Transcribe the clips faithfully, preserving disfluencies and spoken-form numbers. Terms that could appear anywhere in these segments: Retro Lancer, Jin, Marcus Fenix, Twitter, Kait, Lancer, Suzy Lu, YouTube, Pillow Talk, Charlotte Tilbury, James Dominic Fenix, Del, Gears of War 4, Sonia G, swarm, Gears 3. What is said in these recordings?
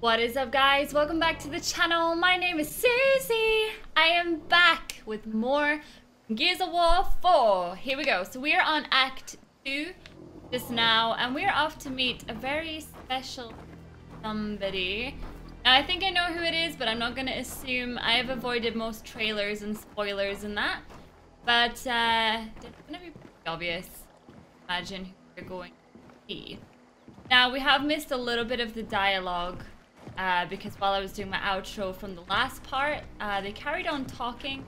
What is up, guys? Welcome back to the channel. My name is Susie. I am back with more Gears of War four. Here we go. So we are on Act two just now, and we are off to meet a very special somebody. Now, I think I know who it is, but I'm not going to assume. I have avoided most trailers and spoilers and that, but uh, it's going to be pretty obvious. Imagine who we're going to be. Now, we have missed a little bit of the dialogue. Uh, because while I was doing my outro from the last part, uh, they carried on talking,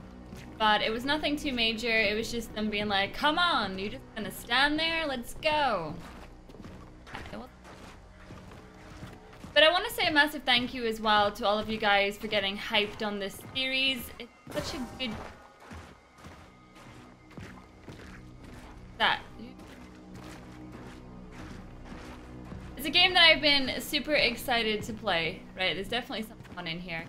but it was nothing too major. It was just them being like, come on, you're just gonna stand there? Let's go. But I want to say a massive thank you as well to all of you guys for getting hyped on this series. It's such a good... That... It's a game that I've been super excited to play, right? There's definitely some fun in here.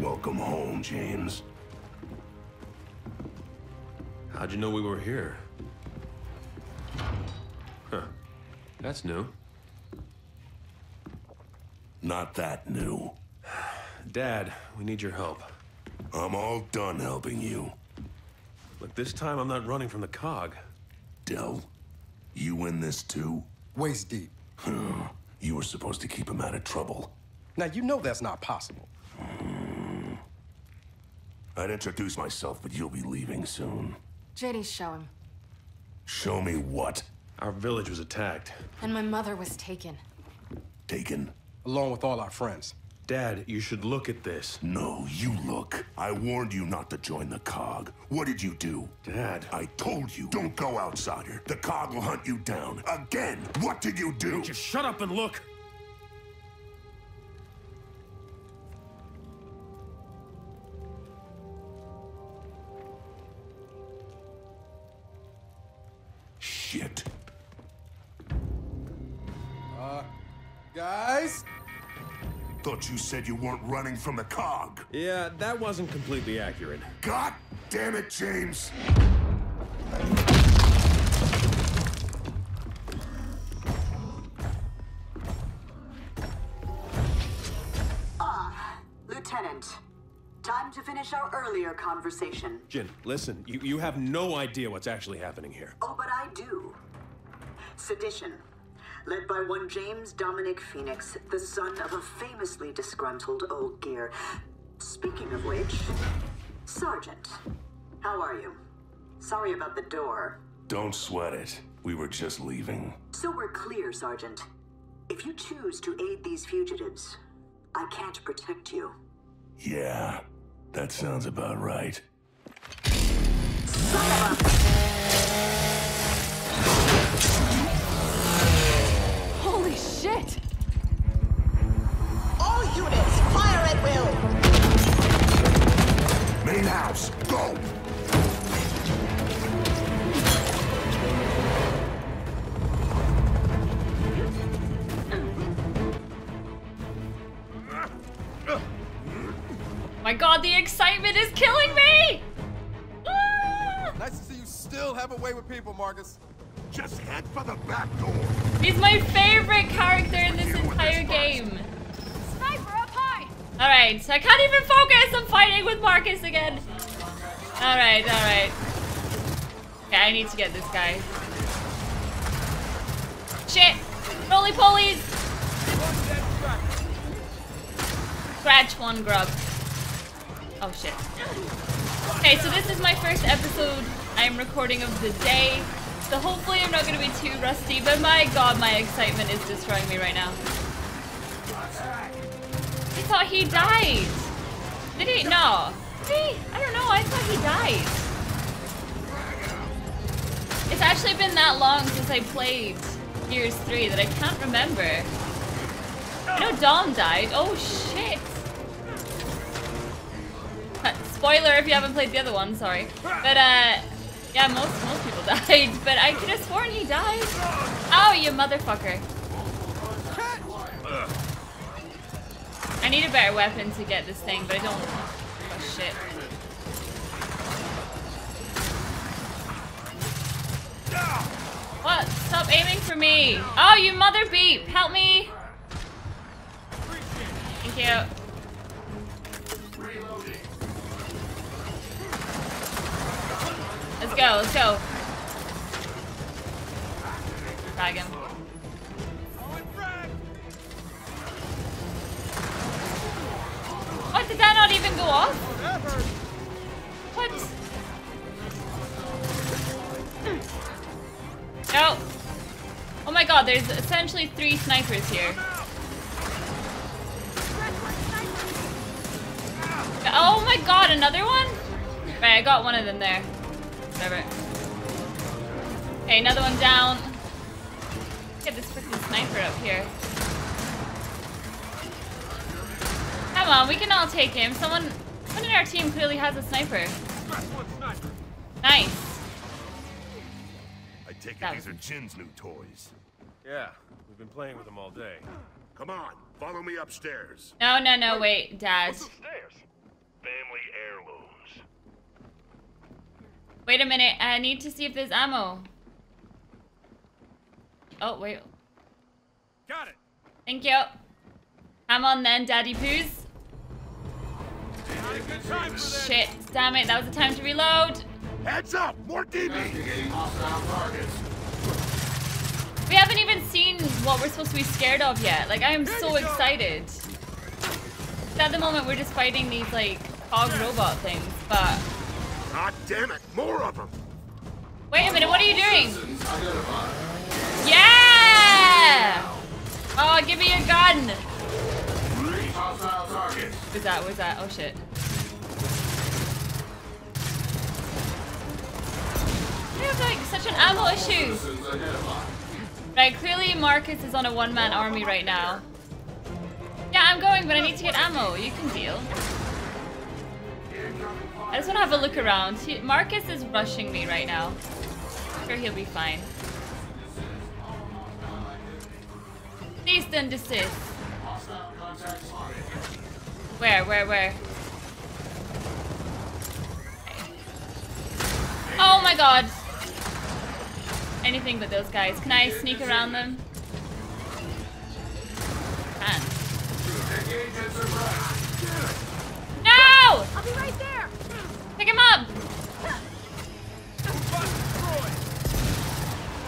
Welcome home, James. How'd you know we were here? Huh. That's new. Not that new. Dad, we need your help. I'm all done helping you. Look, this time I'm not running from the cog. Del, you in this too? Waist deep. You were supposed to keep him out of trouble. Now you know that's not possible. Mm. I'd introduce myself, but you'll be leaving soon. J D's show him. Show me what? Our village was attacked. And my mother was taken. Taken? Along with all our friends. Dad, you should look at this. No, you look. I warned you not to join the cog. What did you do? Dad. I told you, don't go outsider. The cog will hunt you down. Again, what did you do? Just shut up and look. Shit. Uh, guys? Thought you said you weren't running from the cog. Yeah, that wasn't completely accurate. God damn it, James! Ah, uh, Lieutenant. Time to finish our earlier conversation. Jin, listen, you, you have no idea what's actually happening here. Oh, but I do. Sedition. Led by one James Dominic Fenix, the son of a famously disgruntled old gear. Speaking of which, Sergeant, how are you? Sorry about the door. Don't sweat it. We were just leaving. So we're clear, Sergeant. If you choose to aid these fugitives, I can't protect you. Yeah, that sounds about right. Son of a... Holy shit! All units, fire at will! Main house, go! My God, the excitement is killing me! Ah! Nice to see you still have a way with people, Marcus. Just head for the back door. He's my favorite character in this entire game. Sniper up high. All right, so I can't even focus. I'm fighting with Marcus again. All right, all right. Okay, I need to get this guy. Shit! Roly polies. Scratch one grub. Oh shit. Okay, so this is my first episode I'm recording of the day. So hopefully I'm not going to be too rusty, but my God, my excitement is destroying me right now. I thought he died. Did he? No. Did he? I don't know. I thought he died. It's actually been that long since I played Gears three that I can't remember. I know Dom died. Oh, shit. Spoiler if you haven't played the other one, sorry. But, uh... yeah, most, most people died, but I could have sworn he died. Ow, you motherfucker. I need a better weapon to get this thing, but I don't... Oh, shit. Stop aiming for me! Oh, you mother beep! Help me! Thank you. Let's go, let's go. Tag him. What? Did that not even go off? What? No. Oh my god, there's essentially three snipers here. Oh my god, another one? Right, I got one of them there. Whatever. Okay, another one down. Get this freaking sniper up here. Come on, we can all take him. Someone, someone in our team clearly has a sniper. Nice. I take it these are Jin's new toys. Yeah, we've been playing with them all day. Come on, follow me upstairs. No, no, no, wait, Dad. What's upstairs? Family heirloom. Wait a minute, I need to see if there's ammo. Oh, wait. Got it. Thank you. Come on then, Daddy Poos. Shit, damn it, that was the time to reload. Heads up, more D B. We haven't even seen what we're supposed to be scared of yet. Like, I am so excited. At the moment, we're just fighting these, like, hog robot things, but... God damn it, more of them! Wait a minute, what are you doing? Yeah! Oh, give me your gun! Where's that? Where's that? Oh shit. I have like such an ammo issue. Right, clearly Marcus is on a one-man army right now. Yeah, I'm going, but I need to get ammo. You can deal. I just want to have a look around. He, Marcus is rushing me right now. I'm sure he'll be fine. Cease and desist. Where, where, where? Okay. Oh my god! Anything but those guys. Can I sneak around them? Can. No! I'll be right there! Pick him up!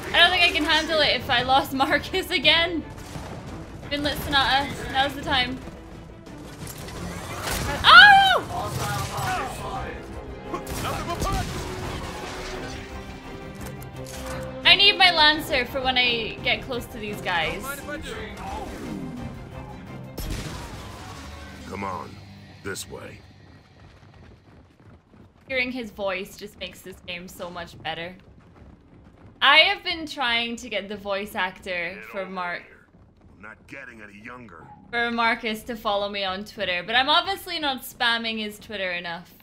I don't think I can handle it if I lost Marcus again. Finlit Sonata, now's the time. Oh! Oh! I need my Lancer for when I get close to these guys. Come on, this way. Hearing his voice just makes this game so much better. I have been trying to get the voice actor for Mark. I'm not getting any younger. For Marcus to follow me on Twitter, but I'm obviously not spamming his Twitter enough.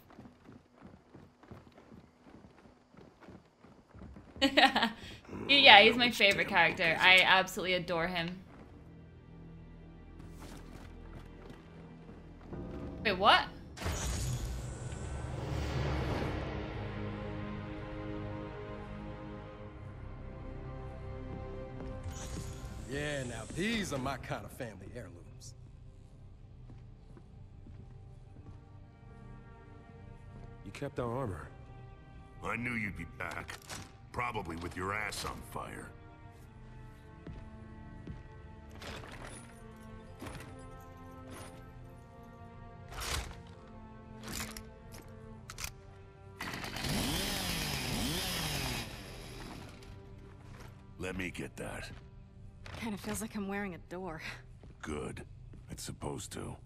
Yeah, he's my favorite character. I absolutely adore him. Wait, what? Yeah, now these are my kind of family heirlooms. You kept our armor. I knew you'd be back. Probably with your ass on fire. Let me get that. Kind of feels like I'm wearing a door. Good. It's supposed to.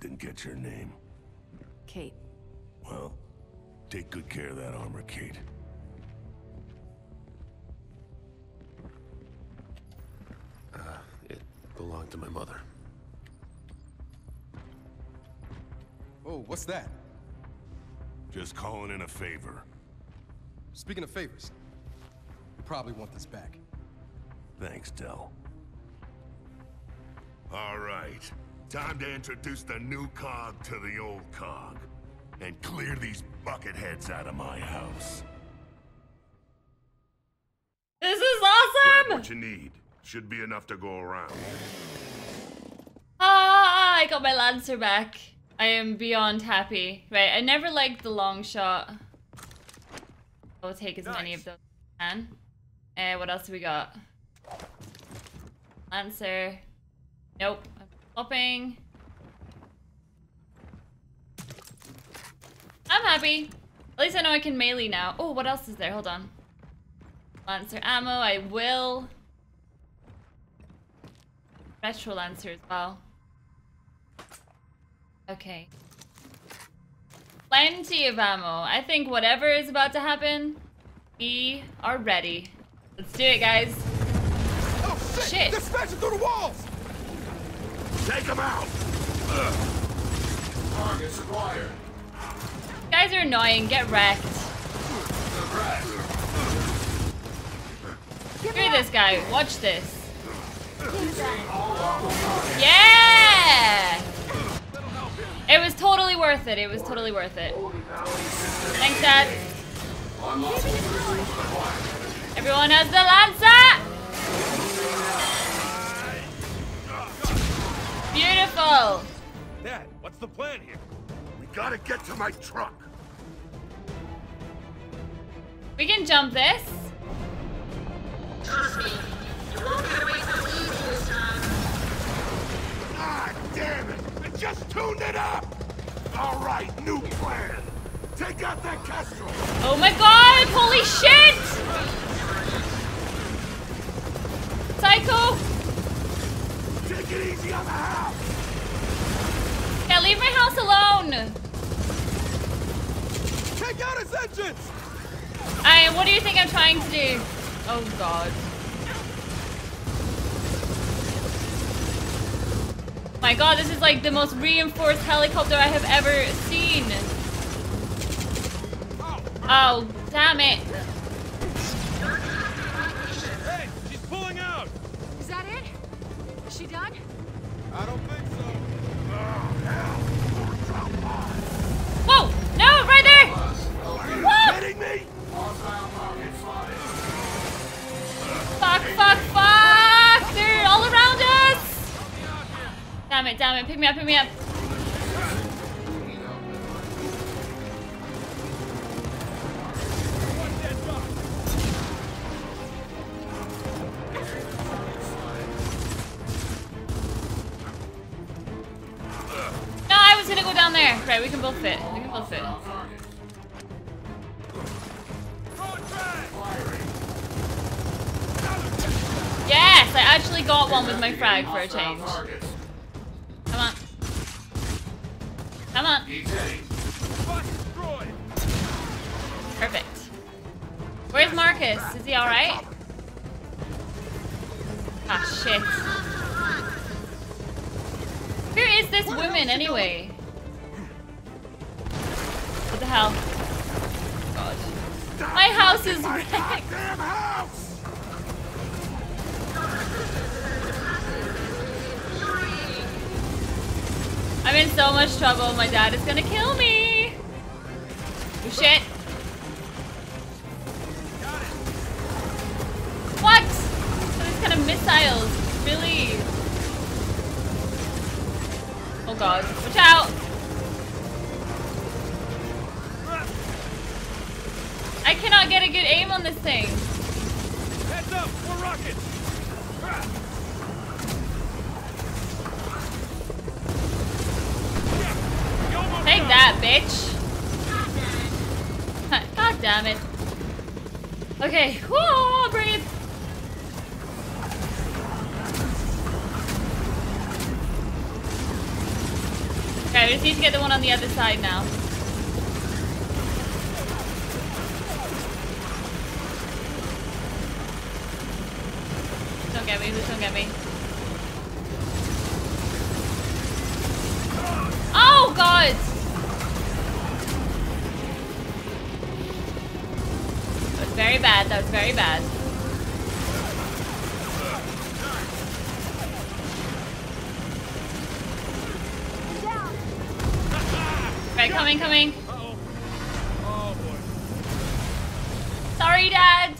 Didn't get your name. Kait. Well, take good care of that armor, Kait. Uh, it belonged to my mother. Oh, what's that? Just calling in a favor. Speaking of favors, you probably want this back. Thanks, Del. All right. Time to introduce the new cog to the old cog. And clear these bucket heads out of my house. This is awesome! Grab what you need. Should be enough to go around. Ah, I got my Lancer back. I am beyond happy. Right, I never liked the long shot. I'll take as nice. many of those as I can. Eh, uh, what else do we got? Lancer. Nope. I'm flopping. I'm happy. At least I know I can melee now. Oh, what else is there? Hold on. Lancer ammo, I will. Retro Lancer as well. Okay. Plenty of ammo. I think whatever is about to happen, we are ready. Let's do it, guys. Oh, shit! shit. They're smashing through the walls! Take them out! Targets acquired. You guys are annoying. Get wrecked. Give Screw this guy. Watch this. Yeah! It was totally worth it. It was totally worth it. Thanks, Dad. Everyone has the Lancer! Beautiful! Dad, what's the plan here? We gotta get to my truck. We can jump this. Trust me. You won't get away so easy this time. Ah, damn it! I just tuned it up! Alright, new plan. Take out that Kestrel! Oh my god! Holy shit! Psycho! Take it easy on the house! Yeah, leave my house alone! Take out his engines! Alright, what do you think I'm trying to do? Oh god. My god, this is like the most reinforced helicopter I have ever seen. Oh, damn it. Hey, she's pulling out. Is that it? Is she done? I don't think so. Whoa! No, right there! Whoa! Are you kidding me? Fuck, fuck, fuck! They're all around us! Damn it, damn it. Pick me up, pick me up. No, I was gonna go down there. Right, we can both fit. We can both fit. Yes, I actually got one with my frag for a change. Come on. Come on. Perfect. Where's Marcus? Is he alright? Ah, shit. Who is this woman, anyway? What the hell? God. My house is wrecked! I'm in so much trouble, my dad is gonna kill me! Oh shit! What? What are these kind of missiles? Really? Oh god, watch out! I cannot get a good aim on this thing! Heads up! More rockets! Take that, bitch! God damn it. Okay, whoa, breathe! Okay, we just need to get the one on the other side now. Don't get me, don't get me. Oh, God! Very bad, that was very bad. Right, coming, coming. Uh-oh. Oh boy. Sorry, Dad!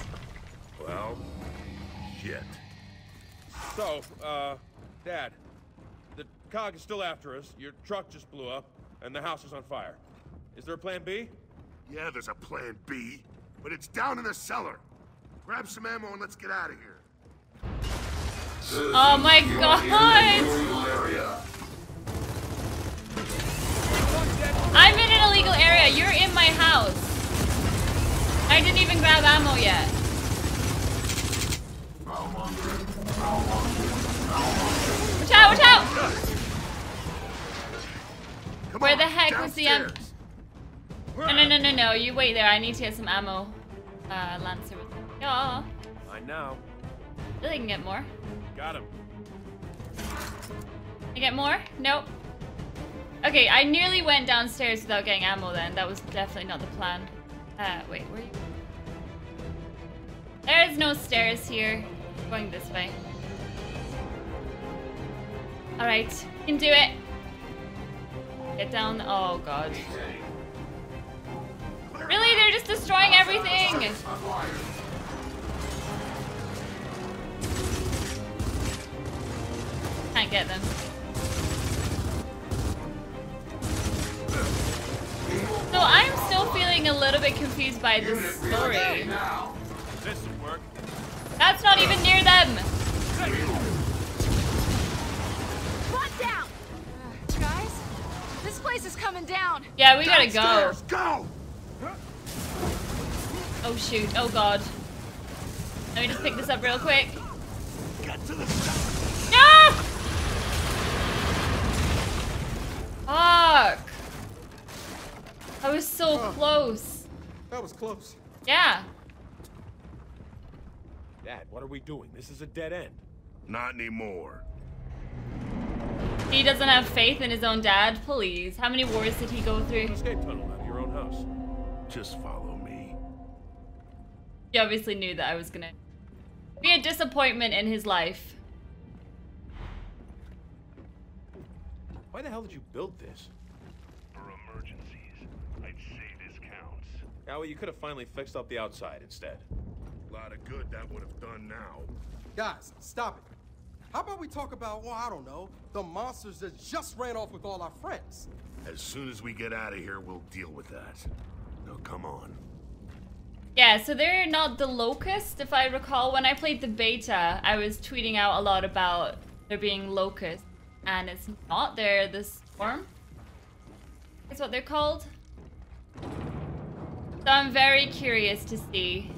Well, So, uh, Dad, the C O G is still after us, your truck just blew up, and the house is on fire. Is there a plan B? Yeah, there's a plan B, but it's down in the cellar. Grab some ammo and let's get out of here. Oh my god! I'm in an illegal area. You're in my house. I didn't even grab ammo yet. Watch out! Watch out! Come Where on, the heck downstairs. was the ammo? No, no, no, no, no. You wait there. I need to get some ammo. Uh, Lancer with me. Yeah. I know. Really can get more. Got him. I get more? Nope. Okay, I nearly went downstairs without getting ammo then. That was definitely not the plan. Uh, wait, where are you? There is no stairs here. I'm going this way. Alright, you can do it. Get down. Oh god. Really? They're just destroying everything! Can't get them. So I'm still feeling a little bit confused by this story. That's not even near them. What down? Uh, guys, this place is coming down. Yeah, we gotta go. Go. Oh shoot! Oh god. Let me just pick this up real quick. Get to the top. No! Fuck. I was so oh, close. That was close. Yeah. Dad, what are we doing? This is a dead end. Not anymore. He doesn't have faith in his own dad? Please. How many wars did he go through? Escape tunnel out of your own house. Just follow me. He obviously knew that I was gonna be a disappointment in his life. Why the hell did you build this? For emergency. I'd say this counts. Now you could have finally fixed up the outside instead. A lot of good that would have done now. Guys, stop it. How about we talk about, well, I don't know, the monsters that just ran off with all our friends? As soon as we get out of here, we'll deal with that. Now, come on. Yeah, so they're not the Locust, if I recall. When I played the beta, I was tweeting out a lot about there being Locust, and it's not. They're the Swarm. That's what they're called. So I'm very curious to see,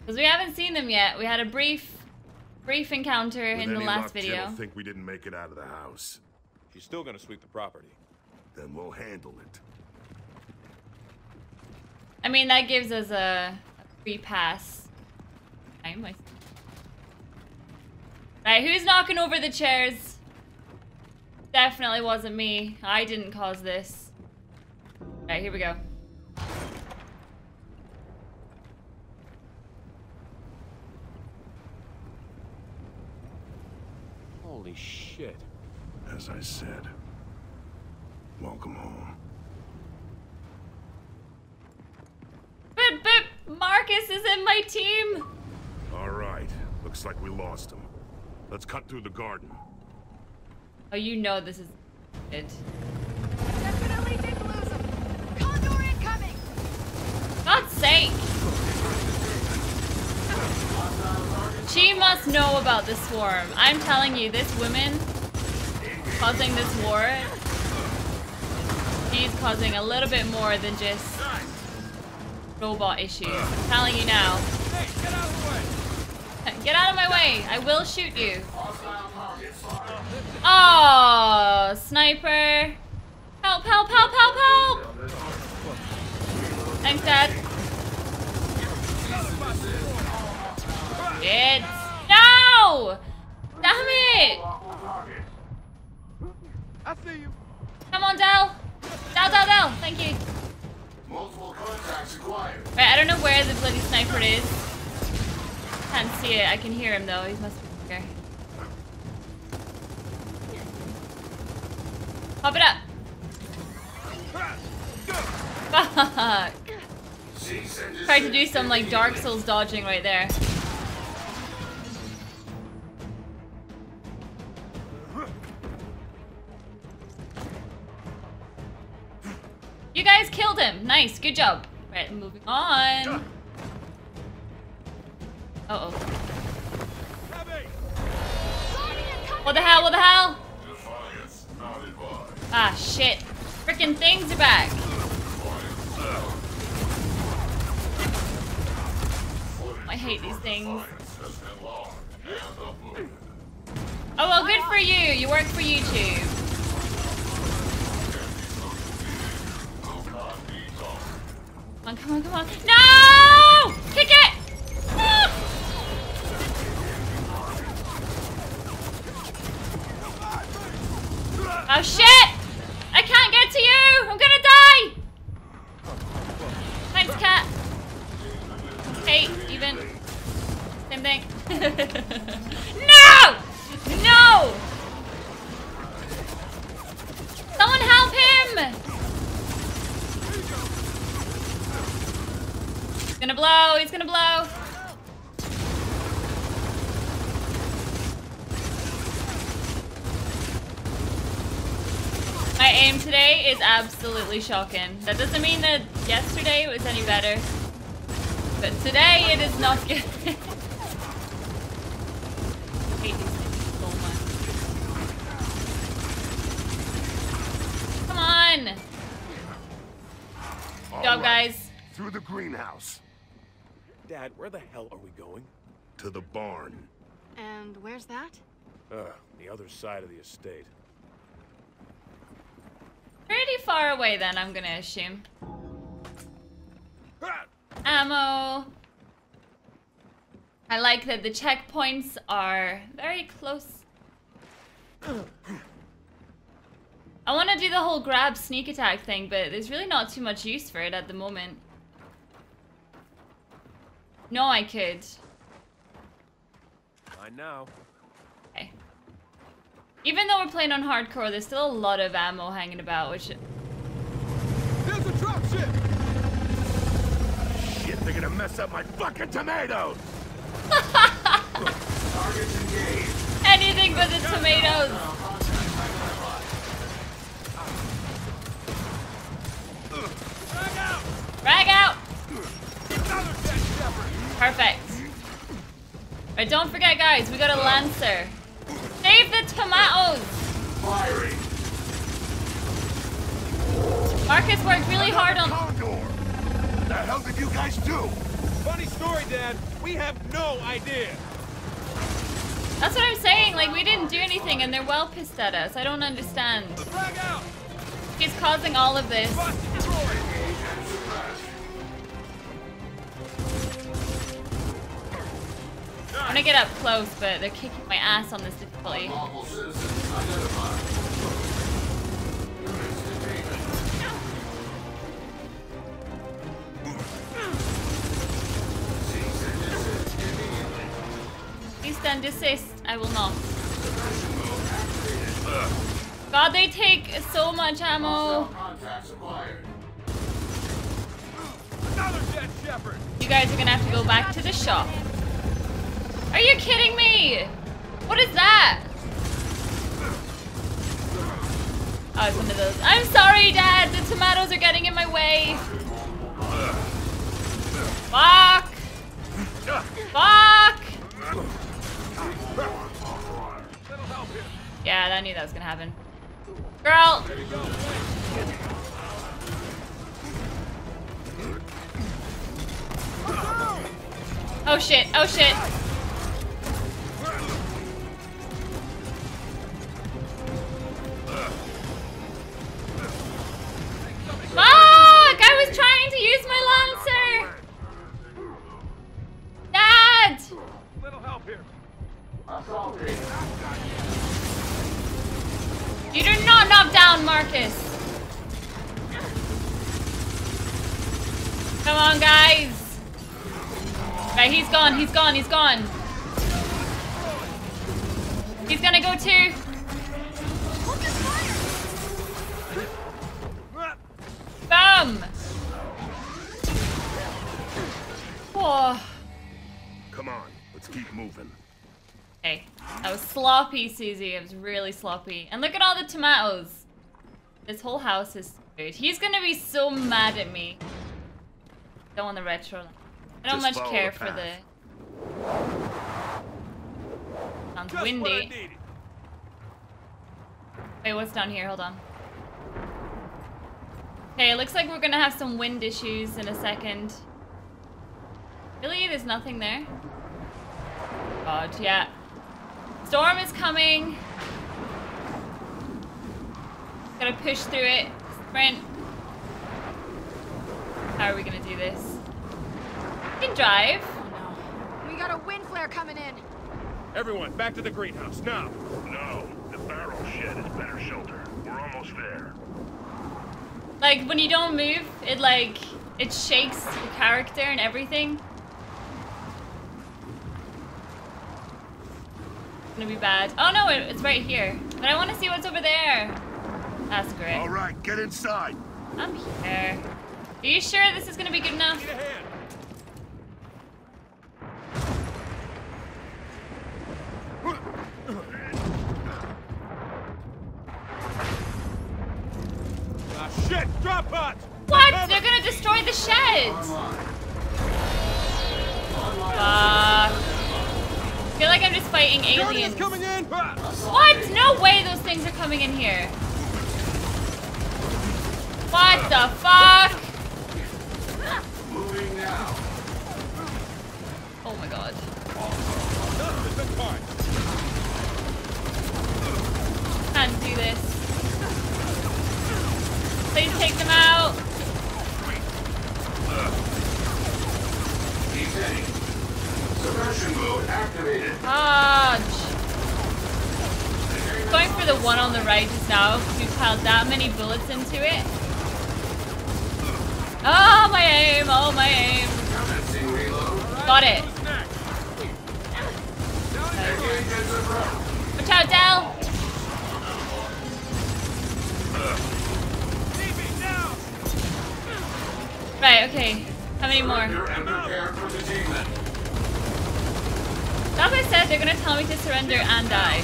because we haven't seen them yet. We had a brief, brief encounter in the last video. I think we didn't make it out of the house. She's still gonna sweep the property. Then we'll handle it. I mean, that gives us a, a free pass. Time. I... Right, who's knocking over the chairs? Definitely wasn't me. I didn't cause this. Right, here we go. Holy shit. As I said, welcome home. But, but Marcus is in my team. All right, looks like we lost him. Let's cut through the garden. Oh, you know this is it. Definitely did lose him. Condor incoming. God's sake. She must know about the swarm. I'm telling you, this woman causing this war, she's causing a little bit more than just robot issues. I'm telling you now. Get out of my way. I will shoot you. Oh, sniper. Help, help, help, help, help. Thanks, Dad. It's... No! Damn it! I see you. Come on, Del. Del, Del, Del. Thank you. Multiple contacts required. Right, I don't know where the bloody sniper is. Can't see it. I can hear him though. He must be there. Pop it up. Fuck. Tried to do some like Dark Souls dodging right there. killed him. Nice. Good job. Right, moving on. Uh-oh. What the hell? What the hell? Ah, shit. Frickin' things are back. I hate these things. Oh, well, good for you. You work for YouTube. Come on, come on, come on. No! Kick it! Ah! Oh, shit! I can't get to you! I'm gonna die! Thanks, cat. Hey, even. Same thing. No! No! Someone help him! He's gonna blow, he's gonna blow. My aim today is absolutely shocking. That doesn't mean that yesterday it was any better. But today it is not good. Come on! Good job, guys. Through the greenhouse. Dad, where the hell are we going? To the barn. And where's that? Uh, the other side of the estate. Pretty far away then, I'm gonna assume. Ammo. I like that the checkpoints are very close. I want to do the whole grab sneak attack thing, but there's really not too much use for it at the moment. No, I could. I know. Okay. Even though we're playing on hardcore, there's still a lot of ammo hanging about, which... There's a drop ship! Shit, they're gonna mess up my fucking tomatoes! Targets engaged. Anything but the tomatoes! Drag out! Drag out! Perfect. Alright, don't forget, guys, we got a Lancer. Save the tomatoes! Firing. Marcus worked really hard on... What the hell did you guys do? Funny story, Dad. We have no idea. That's what I'm saying. Like, we didn't do anything, and they're well pissed at us. I don't understand. Drag out! He's causing all of this. I want to get up close, but they're kicking my ass on this difficulty. Please stand desist. I will not. God, they take so much ammo. You guys are gonna have to go back to the shop. Are you kidding me? What is that? Oh, it's one of those. I'm sorry, Dad. The tomatoes are getting in my way. Fuck. Fuck. Yeah, I knew that was gonna happen. Girl! Oh shit, oh shit. Fuck! I was trying to use my Lancer! Dad! Little help here. You do not knock down Marcus! Come on, guys! Right, he's gone, he's gone, he's gone. He's gonna go too. Boom! Whoa. Come on, let's keep moving. Okay. That was sloppy, Susie. It was really sloppy. And look at all the tomatoes. This whole house is Dude, he's gonna be so mad at me. Don't want the retro. I don't Just much care the for the... Sounds Just windy. What Wait, what's down here? Hold on. Okay, it looks like we're gonna have some wind issues in a second. Really? There's nothing there? God, yeah. Storm is coming. Gotta push through it. Sprint. How are we gonna do this? We can drive. Oh, no. We got a wind flare coming in. Everyone, back to the greenhouse now. No, the barrel shed is better shelter. We're almost there. Like when you don't move, it like it shakes the character and everything. It's gonna be bad. Oh no, it, it's right here. But I want to see what's over there. That's great. All right, get inside. I'm here. Are you sure this is gonna be good enough? Ah, shit! Drop it! What? They're gonna destroy the sheds! Fuck. I feel like I'm just fighting aliens. What? No way those things are coming in here. What the fuck? Moving now. Oh my god. Can't do this. Please take them out. Suppression mode activated. Oh, going for the one on the right just now because you piled that many bullets into it. Oh, my aim! Oh, my aim! Got it. Watch out, Del! Right, okay. How many more? That's what I said, they're gonna tell me to surrender and die.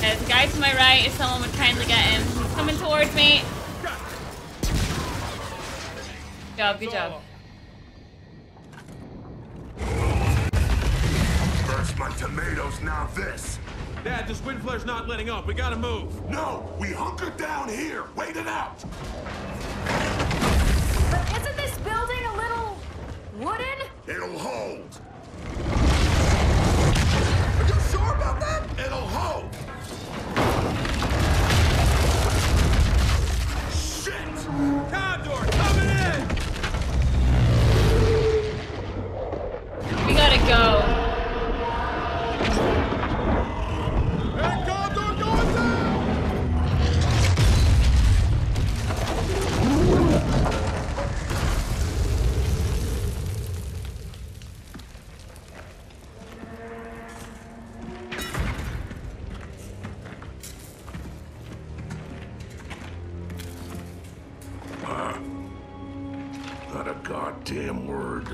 There's a guy to my right, if someone would kindly get him. He's coming towards me. Good job, good job. Burst my tomatoes, now this. Dad, this wind flare's not letting up. We gotta move. No, we hunkered down here. Wait it out. But isn't this building a little wooden? It'll hold. Are you sure about that? It'll hold. Condor coming in! We gotta go. And Condor going down! Damn word.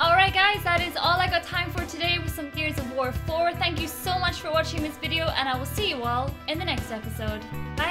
Alright guys, that is all I got time for today with some Gears of War four. Thank you so much for watching this video and I will see you all in the next episode. Bye!